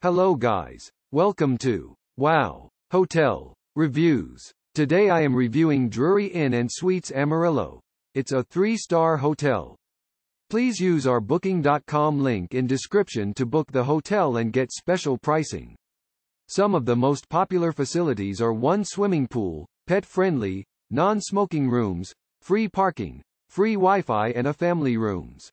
Hello guys. Welcome to Wow! Hotel Reviews. Today I am reviewing Drury Inn & Suites Amarillo. It's a 3-star hotel. Please use our booking.com link in description to book the hotel and get special pricing. Some of the most popular facilities are one swimming pool, pet-friendly, non-smoking rooms, free parking, free Wi-Fi and a family rooms.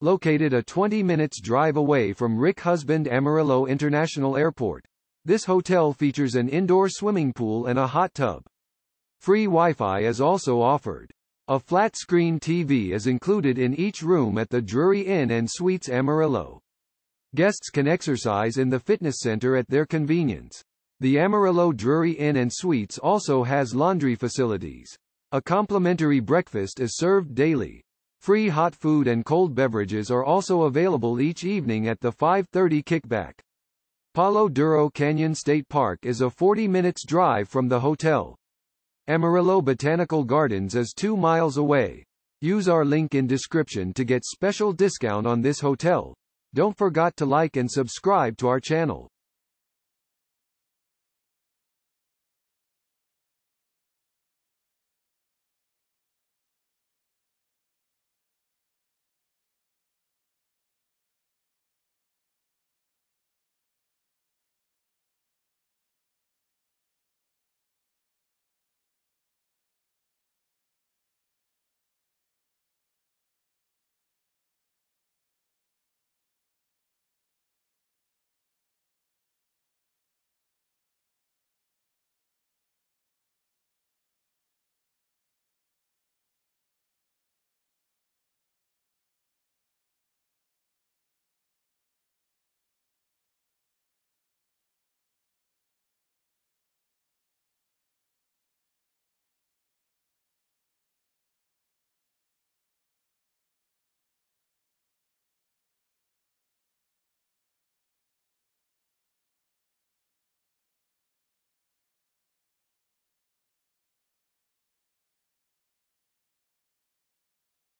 Located a 20 minutes drive away from Rick Husband Amarillo International Airport, this hotel features an indoor swimming pool and a hot tub. Free Wi-Fi is also offered. A flat-screen TV is included in each room at the Drury Inn & Suites Amarillo. Guests can exercise in the fitness center at their convenience. The Amarillo Drury Inn & Suites also has laundry facilities. A complimentary breakfast is served daily. Free hot food and cold beverages are also available each evening at the 5:30 kickback. Palo Duro Canyon State Park is a 40 minutes drive from the hotel. Amarillo Botanical Gardens is 2 miles away. Use our link in description to get special discount on this hotel. Don't forget to like and subscribe to our channel.